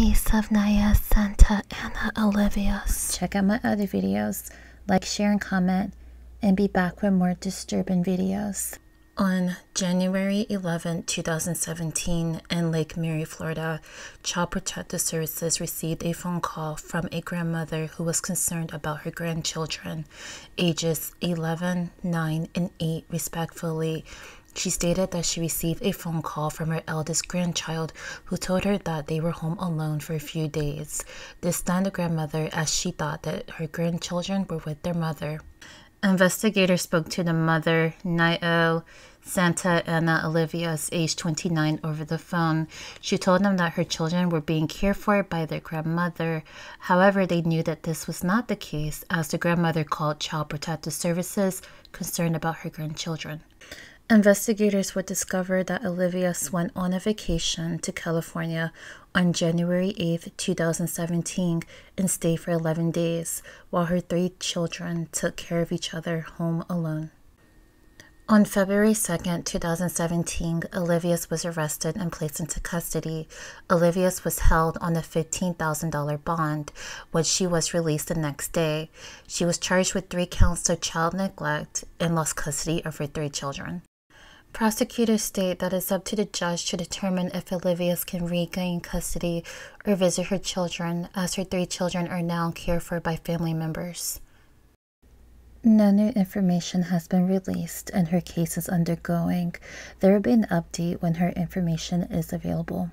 case of Naiele Santa Ana Olivas. Check out my other videos, like, share, and comment, and be back with more disturbing videos. On January 11, 2017, in Lake Mary, Florida, Child Protective Services received a phone call from a grandmother who was concerned about her grandchildren, ages 11, 9, and 8, respectively. She stated that she received a phone call from her eldest grandchild who told her that they were home alone for a few days. This stunned the grandmother, as she thought that her grandchildren were with their mother. Investigators spoke to the mother, Naiele Santa Ana Olivas, age 29, over the phone. She told them that her children were being cared for by their grandmother. However, they knew that this was not the case, as the grandmother called Child Protective Services concerned about her grandchildren. Investigators would discover that Olivas went on a vacation to California on January 8, 2017, and stayed for 11 days, while her three children took care of each other home alone. On February 2, 2017, Olivas was arrested and placed into custody. Olivas was held on a $15,000 bond, when she was released the next day. She was charged with 3 counts of child neglect and lost custody of her 3 children. Prosecutors state that it's up to the judge to determine if Olivas can regain custody or visit her children, as her 3 children are now cared for by family members. No new information has been released, and her case is undergoing. There will be an update when her information is available.